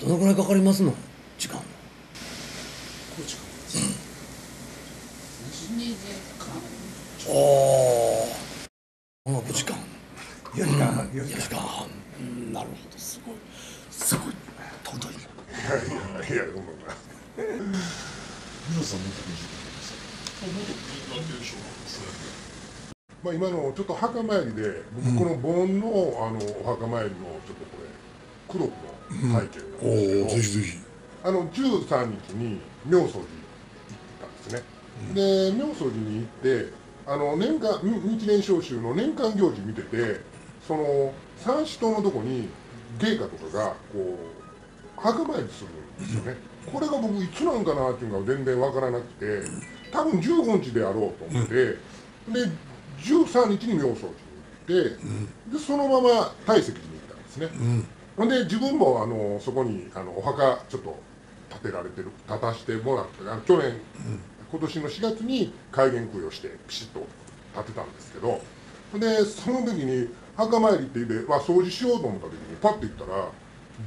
どのぐらいかかりますの？時間。2時間。おお。5時間。4時間。4時間。なるほど、すごい。すごい。尊い。いや、ごめんなさい。皆さんも。まあ今のちょっと墓参りで、僕この盆のお墓参りのちょっとこれ黒くの背景なんですけど、ぜひぜひ13日に妙祖寺行ったんですね。で妙祖寺に行って年間日蓮召集の年間行事見てて、その三種塔のとこに芸家とかがこう墓参りするんですよね。これが僕いつなんかなっていうのが全然わからなくて、多分15日であろうと思って、で13日に妙想寺に行って、でそのまま大石寺に行ったんですね。で自分もそこにお墓ちょっと建たしてもらった、去年、今年の4月に開元供養してピシッと建てたんですけど、でその時に墓参りって言って掃除しようと思った時にパッて行ったら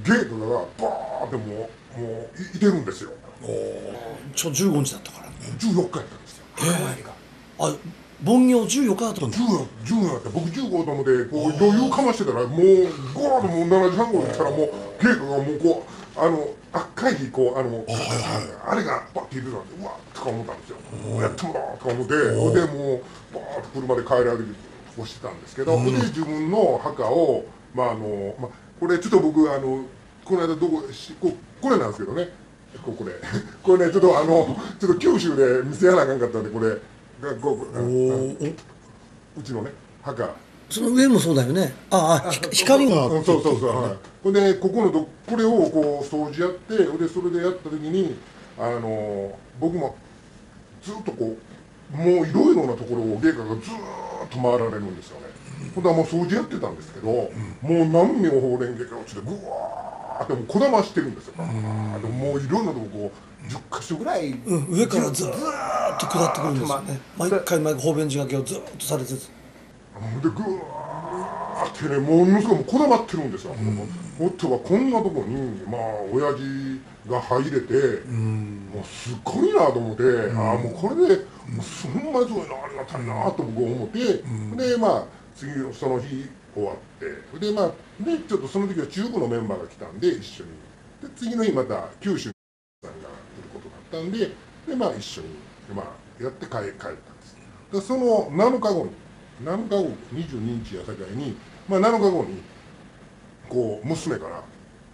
ゲートがバーってもういてるんですよ。15日だったからね、14日やったんですよ。あ、盆行14日だったんですか？14だった。僕15と思ってこう余裕かましてたら、もうゴーッともう7時半頃に来たら、もう稽古がもうこう赤いこうあれがバッて入れたんで、うわっとか思ったんですよ。やってもらおうとか思って、でもうバーッと車で帰られるをしてたんですけど、で自分の墓をこれちょっと僕この間これなんですけどね、これね、ちょっと九州で見せやなあかんかったんで、これがうちのね墓、その上もそうだよね。光がそうで、これをこう掃除やって、でそれでやった時に僕もずっとこうもういろいろなところを芸家がずーっと回られるんですよね。ほんとはもう掃除やってたんですけど、もう何妙法蓮華経落ちてぐわーってもうこだましてるんですよ。もういろんなとここう10箇所ぐらい上からずーっと下ってくるんですよね。毎回毎回方便寺書きをずーっとされてて、でぐわーってね、もう息子もこだまってるんですよ。おっとはこんなとこに親父が入れて、もうすごいなと思って、もうこれでそんなにすごいな、ありがたいなと僕は思って、で次その日終わって、でちょっとその時は中国のメンバーが来たんで一緒に、で次の日また九州さんが来ることだったんで、一緒にやって帰ったんです。でその7日後22日やさかいに、7日後にこう娘から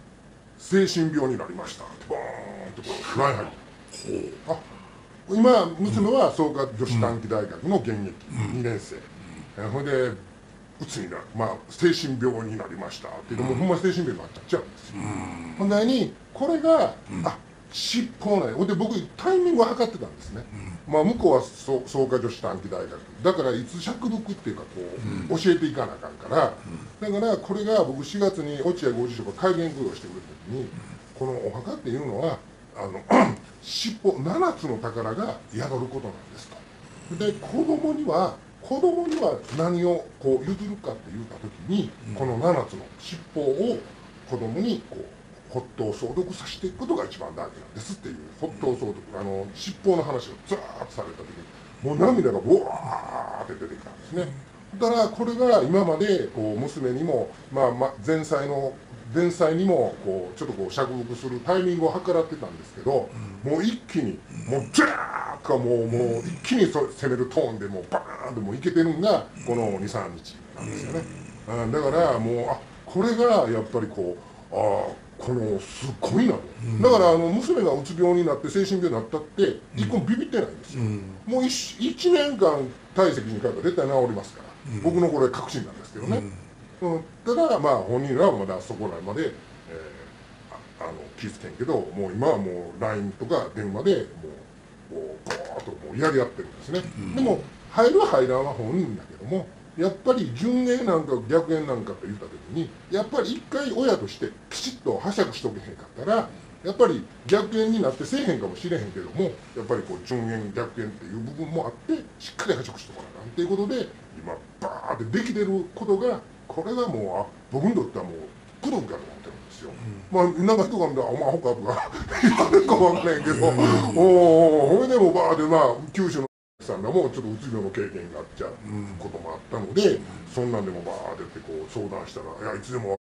「精神病になりました」ってバーンとこうライン入って、今娘は創価女子短期大学の現役2年生、ほいでうつになる、精神病になりましたっていう、もうほんま精神病になっちゃうんですよ。ほんでにこれが尻尾ない。ほんで僕タイミングを測ってたんですね。向こうは創価女子短期大学だから、いつ釈読っていうかこう教えていかなあかんから、だからこれが僕4月に落合ご住職が開元供養してくれた時に、このお墓っていうのは尻尾7つの宝が宿ることなんですと。で子供には何をこう譲るかって言った時に、この7つの尻尾を子供にこう骨董相続させていくことが一番大事なんですっていう、骨董相続尻尾の話をザーッとされた時に、もう涙がボワーって出てきたんですね。だからこれが今までこう娘にも前妻にもこうちょっとこう釈読するタイミングを計らってたんですけど、もう一気にもうザーッともう一気に攻めるトーンでもうバーンともういけてるのがこの23日なんですよね。だからもうこれがやっぱりこうすごいなと。だから娘がうつ病になって精神病になったって一個ビビってないんですよ。もう1年間大石に帰ったら絶対治りますから、僕のこれ確信なんですけどね。ただ本人らはまだそこらまで気付けんけど、もう今はもう LINE とか電話でこうガーッとやり合ってるんですね。でも入る入らんは本人だけども、やっぱり順延なんか逆延なんかと言った時に、やっぱり一回親としてきちっとはしゃぐしとけへんかったら、やっぱり逆延になってせえへんかもしれへんけども、やっぱりこう順延逆延っていう部分もあって、しっかりはしゃぐしとかなんていうことで今バーってできてることが、これがもう僕にとってはもう苦労かと思ってるんです。ですよ。まあなんか人が見たら「お前ほか」とか言うか分からへんけど、ほいでもバーでまあ九州のさんらもちょっとうつ病の経験があっちゃうこともあったので、そんなんでもバーってこう相談したら「いやいつでも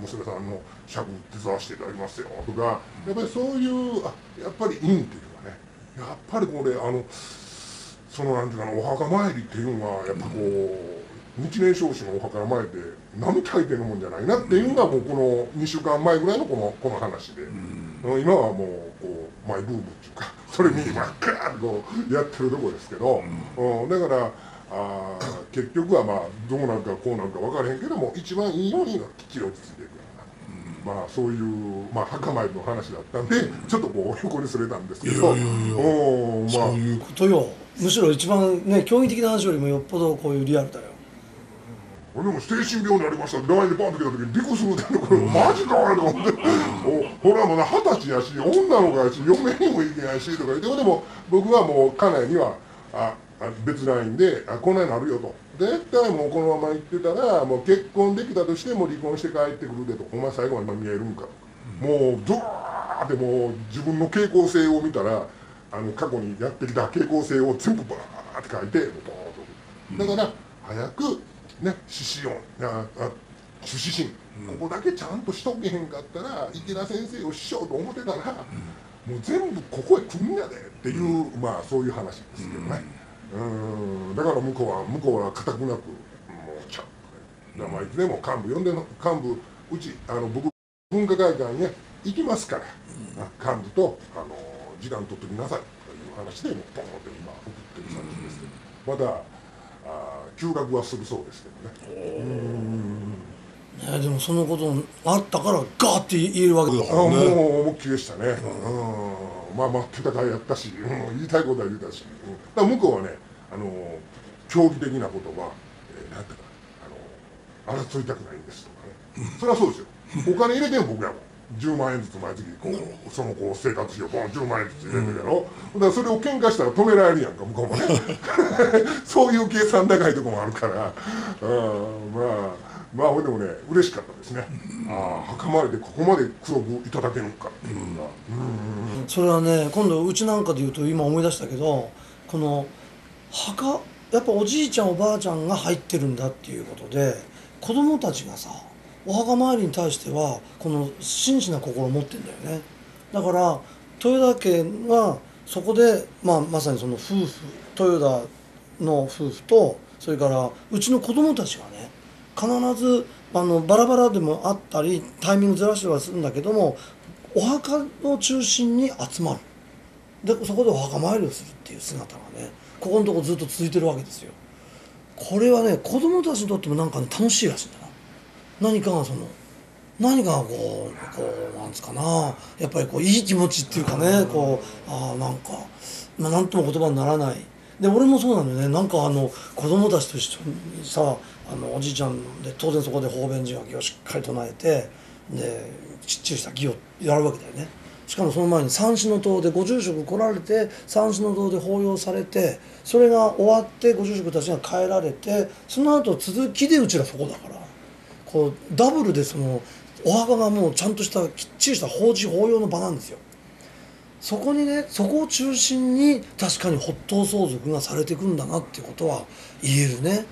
娘さんの尺手伝わせていただきますよ」とか、やっぱりそういうやっぱり因っていうかね、やっぱりこれそのなんていうかな、お墓参りっていうのはやっぱこう。日蓮彰子のお墓前で並大抵のもんじゃないなっていうのがもうこの2週間前ぐらいのこの話で、今はもうこうマイブームっていうかそれに今ガーッとこうやってるとこですけど、だから結局はまあどうなるかこうなるか分からへんけども、一番いいようにきっちり落ち着いていくような、まあそういうまあ墓参りの話だったんでちょっとこう横にすれたんですけど、そういうことよ。むしろ一番ね競技的な話よりもよっぽどこういうリアルだよ。俺でも精神病になりましたって LINE でパンと来た時にびっくりするんだけど、これマジか俺と思ってほらもう20歳やし女の子やし嫁にもいけないしとか言って、でも僕はもう家内には別ラインでこんなになるよと、絶対もうこのまま言ってたらもう結婚できたとしても離婚して帰ってくるでと、お前最後まで見えるんかと、もうドーってもう自分の傾向性を見たら過去にやってきた傾向性を全部バーって書いてボーンと、だから早くね、主子心、ここだけちゃんとしとけへんかったら池田先生を師匠と思ってたら、もう全部ここへ来るんやでっていう、まあそういう話ですけどね、だから向こうは固くなくもうちゃんと、いつでも幹部呼んでの幹部うち僕文化会館に、ね、行きますから、幹部と時間取ってみなさいという話でもうポンって今送ってる感じですけど、まだ休学はするそうですけどね。でもそのことあったからガーって言えるわけだからね。もう思いっきりでしたね。まあ待ってたからやったし、言いたいことは言うたし、だから向こうはね競技的なことはなんていうか争いたくないんですとかね。それはそうですよ。お金入れてん僕らも10万円ずつ毎月こうその子生活費をボン10万円ずつ入れてるやろ、だからそれを喧嘩したら止められるやんか向こうもねそういう計算高いとこもあるから、まあ俺でもね嬉しかったですね墓参りでここまで黒くいただけるかっていうのが、それはね今度うちなんかでいうと今思い出したけど、この墓やっぱおじいちゃんおばあちゃんが入ってるんだっていうことで、子供たちがさお墓参りに対してはこの真摯な心を持ってんだよね。だから豊田家はそこで、まさにその豊田の夫婦とそれからうちの子供たちがね必ずバラバラでもあったりタイミングずらしたりはするんだけども、お墓の中心に集まる、でそこでお墓参りをするっていう姿がねここのとこずっと続いてるわけですよ。これはね子供たちにとってもなんかね楽しいらしいんだな。何かこうなんですかな、やっぱりこういい気持ちっていうかね、こうなんか何とも言葉にならないで、俺もそうなんだよね。なんか子供たちと一緒にさおじいちゃんで当然そこで方便寺書をしっかり唱えてできっちりした儀をやるわけだよね。しかもその前に三種の塔でご住職来られて三種の塔で法要されて、それが終わってご住職たちが帰られて、その後続きでうちらそこだから。こうダブルでそのお墓がもうちゃんとしたきっちりした法事法要の場なんですよ。そこにね、そこを中心に確かに法灯相続がされていくんだなっていうことは言えるね。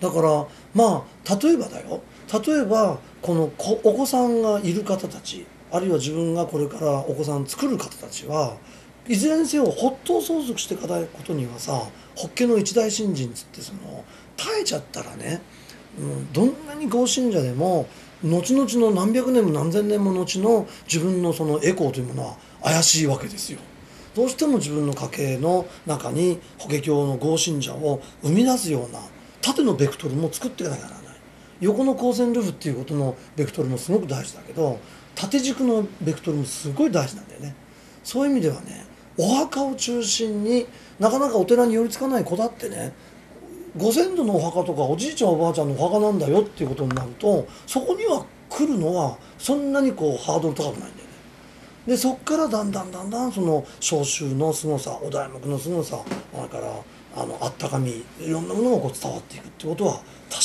だからまあ例えばこのお子さんがいる方たち、あるいは自分がこれからお子さん作る方たちはいずれにせよ法灯相続していかないことにはさ、法華の一大信心つってその耐えちゃったらね、どんなに合信者でも後々の何百年も何千年も後の自分のそのエコーというものは怪しいわけですよ。どうしても自分の家系の中に法華経の合信者を生み出すような縦のベクトルも作っていかなきゃならない。横の交線ルーフっていうことのベクトルもすごく大事だけど、縦軸のベクトルもすごい大事なんだよね。そういう意味ではね、お墓を中心になかなかお寺に寄りつかない子だってね、ご先祖のお墓とかおじいちゃんおばあちゃんのお墓なんだよっていうことになると、そこには来るのはそんなにこうハードル高くないんだよね。でそっからだんだんその召集のすごさ、お題目のすごさ、それからあったかみ、いろんなものがこう伝わっていくってことは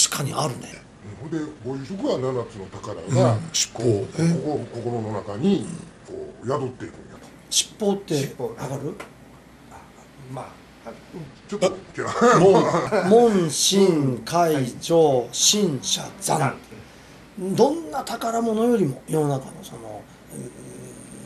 確かにあるね。ほんでご子息は7つの宝が心の中にこう宿っていくんやと。七宝って分かる？まあちょっと門神海上神社山、どんな宝物よりも世の中のその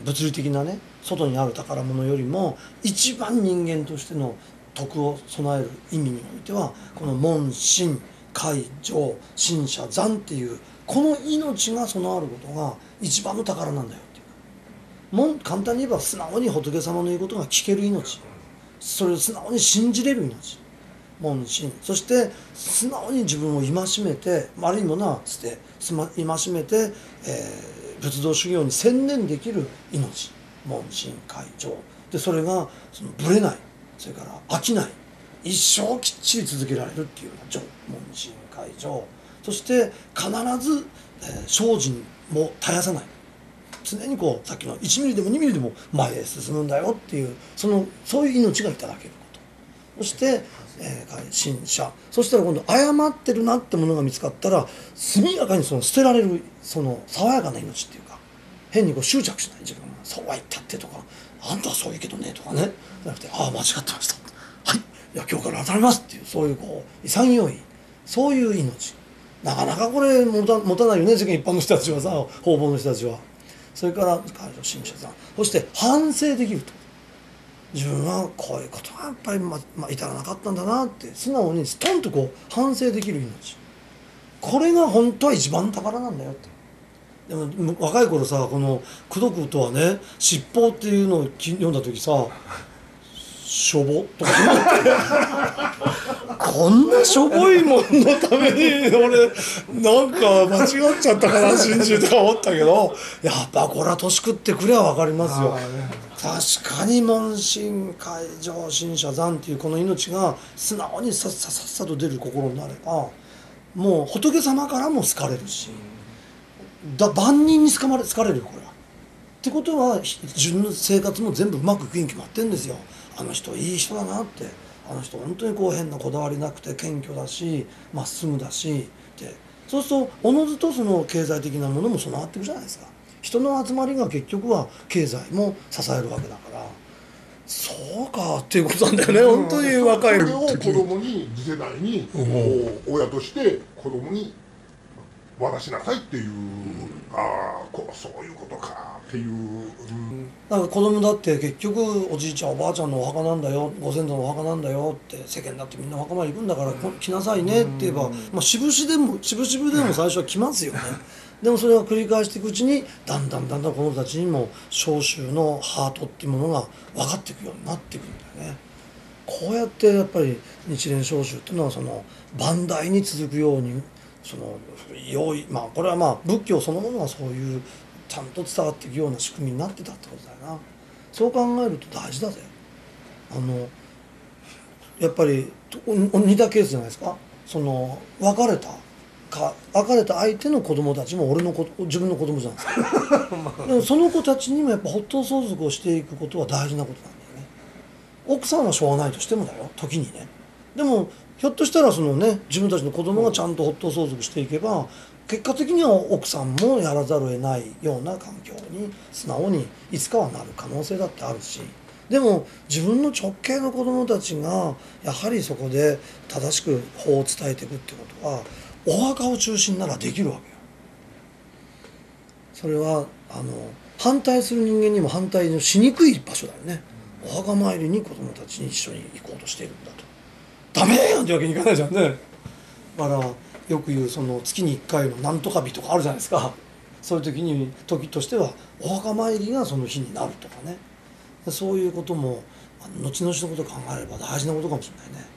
物理的なね外にある宝物よりも一番人間としての徳を備える意味においてはこの門神海上神社山っていうこの命が備わることが一番の宝なんだよっていう。簡単に言えば素直に仏様の言うことが聞ける命、それを素直に信じれる命、門神、そして素直に自分を戒めて悪いものは捨て戒めて、仏道修行に専念できる命、門神海上で、それがそのぶれない、それから飽きない、一生きっちり続けられるっていうような上門神海上、そして必ず、精進も絶やさない。常にこうさっきの1ミリでも2ミリでも前へ進むんだよっていうそういう命がいただけること、そして神社、そしたら今度誤ってるなってものが見つかったら速やかにその捨てられる、その爽やかな命っていうか、変にこう執着しない自分が「そうは言ったって」とか「あんたはそう言うけどね」とかね、じゃなくて「ああ間違ってました」「はい、いや今日から当たります」っていうそういうこう潔いそういう命、なかなかこれ持たないよね世間一般の人たちはさ、方々の人たちは。それから信者さん、そして反省できると、自分はこういうことがやっぱり、至らなかったんだなって素直にストンとこう反省できる命、これが本当は一番宝なんだよって。でも若い頃さ、この功徳とはね「七宝」っていうのを読んだ時さ「しょぼ」とかこんなしょぼいもんのために俺なんか間違っちゃったから信じるとか思ったけど、やっぱこれは年食ってくれば分かりますよ。確かに門神海上神社山っていうこの命が素直にさっささっさと出る心になれば、もう仏様からも好かれるし万人に好かれる、これは。ってことは自分の生活も全部うまくいくに決まってるんですよ。あの人いい人だなって、あの人本当にこう変なこだわりなくて謙虚だしまっすぐだしで、そうするとおのずとその経済的なものも備わっていくじゃないですか。人の集まりが結局は経済も支えるわけだから、そうかっていうことなんだよね、本当に若い時。それを子供に次世代に親として子供に渡しなさいっていう、ああそういうことかっていう。なんか子供だって結局おじいちゃんおばあちゃんのお墓なんだよ、ご先祖のお墓なんだよって、世間だってみんなお墓まで行くんだから来なさいねって言えば、しぶしぶでも最初は来ますよね。でもそれを繰り返していくうちにだんだん子供たちにも召集のハートっていうものが分かっていくようになっていくんだよね。こうやってやっぱり日蓮召集っていうのはその万代に続くようにその用意、これは仏教そのものがそういうちゃんと伝わっていくような仕組みになってたってことだよな。そう考えると大事だぜ。やっぱり似たケースじゃないですか。その別れた相手の子供たちも俺の自分の子供じゃないですかでもその子たちにもやっぱ法灯相続をしていくことは大事なことなんだよね。奥さんはしょうがないとしてもだよ、時にね。でもひょっとしたらそのね、自分たちの子供がちゃんと法灯相続していけば、結果的には奥さんもやらざるを得ないような環境に素直にいつかはなる可能性だってあるし、でも自分の直系の子供たちがやはりそこで正しく法を伝えていくってことはお墓を中心ならできるわけよ。それは反対する人間にも反対のしにくい場所だよね。お墓参りに子供たちに一緒に行こうとしているんだと。ダメーなんてわけにいかないじゃんね。だからよく言うその月に1回のなんとか日とかあるじゃないですか。そういう時に時としてはお墓参りがその日になるとかね、そういうことも後々のことを考えれば大事なことかもしれないね。